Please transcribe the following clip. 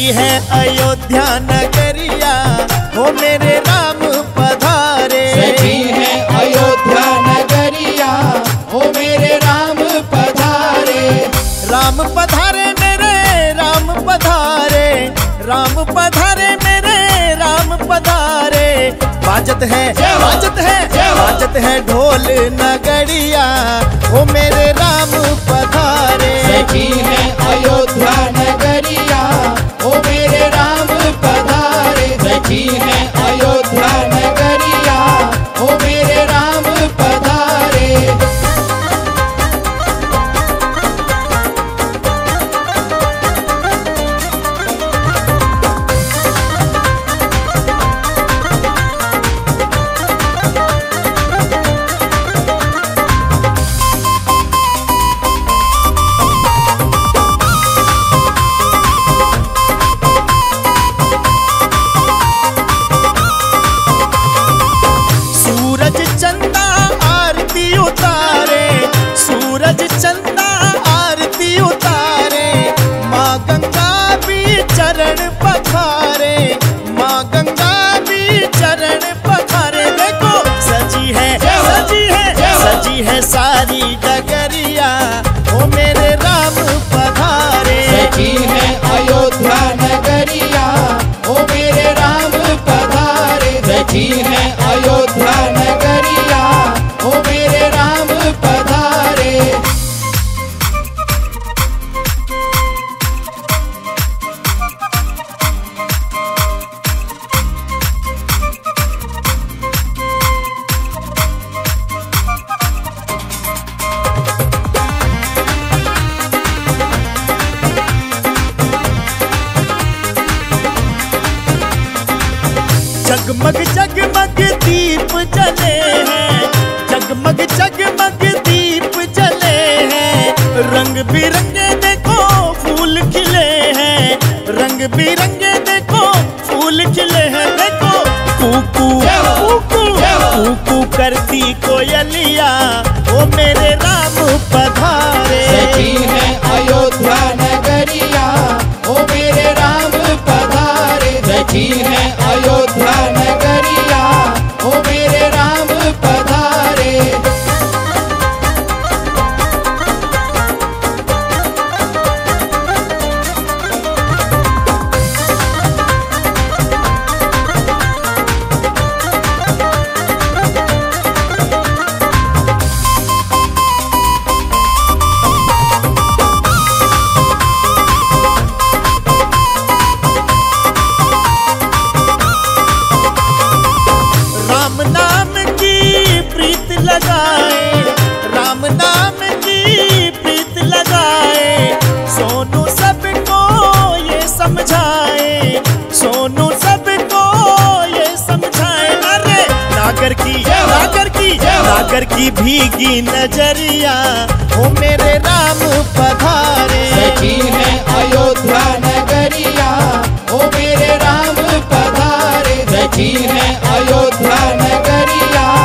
साजी है अयोध्या नगरिया हो मेरे राम पधारे। साजी है अयोध्या नगरिया हो मेरे राम पधारे। राम पधारे मेरे राम पधारे। राम पधारे मेरे राम पधारे। बाजत है ढोल नगरिया हो मेरे राम पधारे। साजी है अयोध्या नगरिया हो मेरे राम पधारे। साजी है अयोध्या नगरिया हो मेरे राम पधारे। सारी नगरिया हो मेरे राम पधारे। साजी है अयोध्या नगरिया हो मेरे राम पधारे। साजी है अयोध्या नगरिया हो मेरे राम पधारे। जगमग दीप जले हैं। रंग बिरंगे देखो फूल खिले हैं। रंग बिरंगे देखो फूल खिले हैं। देखो कुकू कुकू कुकू करती कोयलिया ओ मेरे राम पधारे। साजी है अयोध्या नगरिया ओ मेरे राम पधारे। साजी है अयोध्या नगरिया ओ मेरे राम पधारे। नागर की भीगी नजरिया हो मेरे राम पधारे। साजी है अयोध्या नगरिया हो मेरे राम पधारे। साजी है अयोध्या नगरिया।